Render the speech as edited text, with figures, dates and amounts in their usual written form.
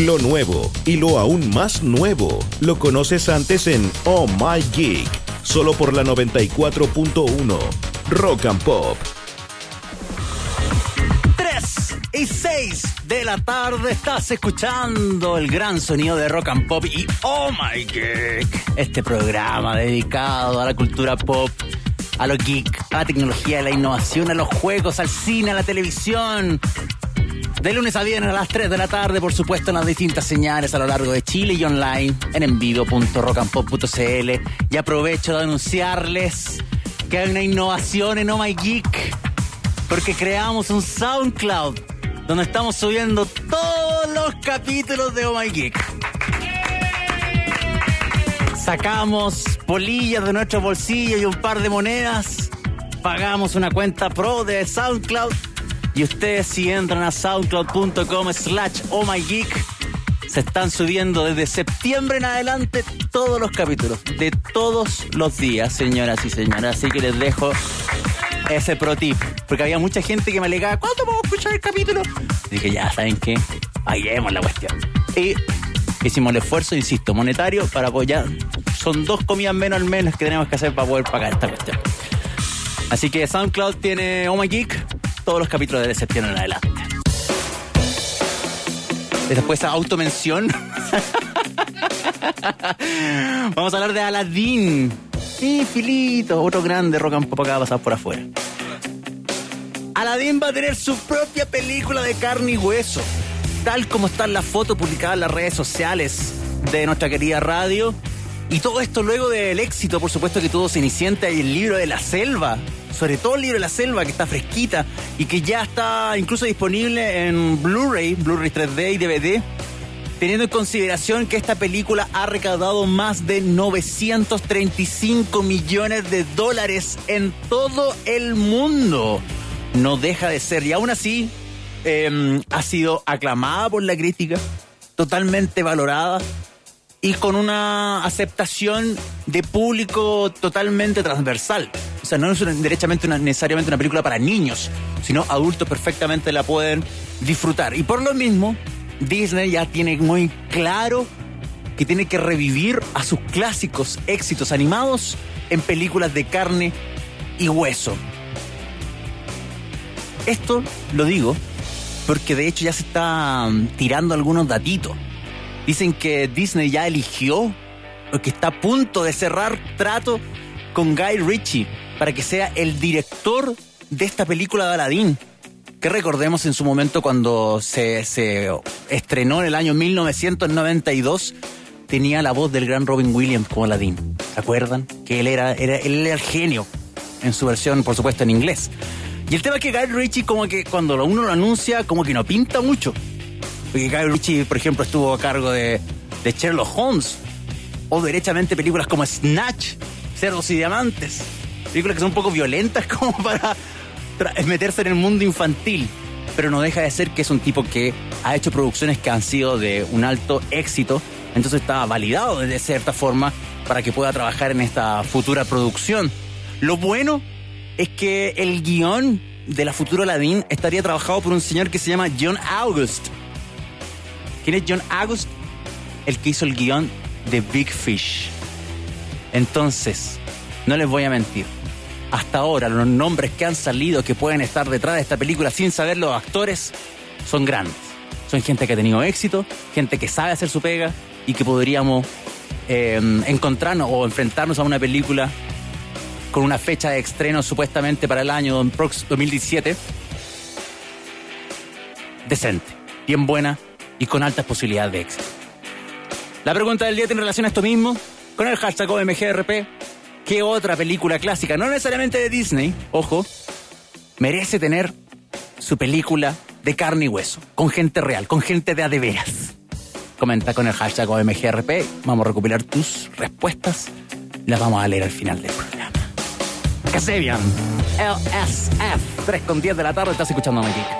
Lo nuevo y lo aún más nuevo lo conoces antes en Oh My Geek, solo por la 94.1 Rock and Pop. 3:06 de la tarde, estás escuchando el gran sonido de Rock and Pop y Oh My Geek, este programa dedicado a la cultura pop, a lo geek, a la tecnología, a la innovación, a los juegos, al cine, a la televisión. De lunes a viernes a las 3 de la tarde, por supuesto, en las distintas señales a lo largo de Chile y online en envido.rockandpop.cl. Y aprovecho de anunciarles que hay una innovación en Oh My Geek, porque creamos un SoundCloud donde estamos subiendo todos los capítulos de Oh My Geek. Sacamos polillas de nuestro bolsillo y un par de monedas. Pagamos una cuenta pro de SoundCloud. Y ustedes, si entran a soundcloud.com/ohmygeek, se están subiendo desde septiembre en adelante todos los capítulos de todos los días, señoras y señores. Así que les dejo ese pro tip, porque había mucha gente que me alegaba: ¿cuándo puedo escuchar el capítulo? Y dije, ya, ¿saben qué? Hallemos la cuestión. Y hicimos el esfuerzo, insisto, monetario para apoyar. Son 2 comidas menos al mes que tenemos que hacer para poder pagar esta cuestión. Así que SoundCloud tiene Oh My Geek, todos los capítulos de septiembre en adelante. Después, automención. Vamos a hablar de Aladdin. Sí, Filito, otro grande Rock and Pop acá pasado por afuera. Aladdin va a tener su propia película de carne y hueso. Tal como están las fotos publicadas en las redes sociales de nuestra querida radio. Y todo esto luego del éxito, por supuesto, que tuvo Cenicienta y el Libro de la Selva. Sobre todo el Libro de la Selva, que está fresquita y que ya está incluso disponible en Blu-ray 3D y DVD. Teniendo en consideración que esta película ha recaudado más de $935 millones en todo el mundo. No deja de ser. Y aún así, ha sido aclamada por la crítica, totalmente valorada y con una aceptación de público totalmente transversal. O sea, no es necesariamente una película para niños, sino adultos perfectamente la pueden disfrutar. Y por lo mismo, Disney ya tiene muy claro que tiene que revivir a sus clásicos éxitos animados en películas de carne y hueso. Esto lo digo porque de hecho ya se están tirando algunos datitos. Dicen que Disney ya eligió, porque está a punto de cerrar trato con Guy Ritchie para que sea el director de esta película de Aladdin, que recordemos en su momento cuando se estrenó en el año 1992, tenía la voz del gran Robin Williams como Aladdin. ¿Se acuerdan? Que él era el genio en su versión, por supuesto, en inglés. Y el tema es que Guy Ritchie, como que cuando uno lo anuncia, como que no pinta mucho. Porque Guy Ritchie, por ejemplo, estuvo a cargo de Sherlock Holmes, o derechamente películas como Snatch, Cerdos y Diamantes, películas que son un poco violentas como para meterse en el mundo infantil, pero no deja de ser que es un tipo que ha hecho producciones que han sido de un alto éxito, entonces está validado de cierta forma para que pueda trabajar en esta futura producción. Lo bueno es que el guión de la futura Aladdin estaría trabajado por un señor que se llama John August. ¿Quién es John August? El que hizo el guión de Big Fish. Entonces, no les voy a mentir. Hasta ahora, los nombres que han salido que pueden estar detrás de esta película sin saber los actores son grandes. Son gente que ha tenido éxito, gente que sabe hacer su pega y que podríamos encontrarnos o enfrentarnos a una película con una fecha de estreno supuestamente para el año 2017. Decente, bien buena y con altas posibilidades de éxito. La pregunta del día tiene relación a esto mismo, con el hashtag OMGRP. ¿Qué otra película clásica, no necesariamente de Disney, ojo, merece tener su película de carne y hueso, con gente real, con gente de a de veras? Comenta con el hashtag OMGRP. Vamos a recopilar tus respuestas, las vamos a leer al final del programa. Casebian, LSF, 3:10 de la tarde, estás escuchando a Magic.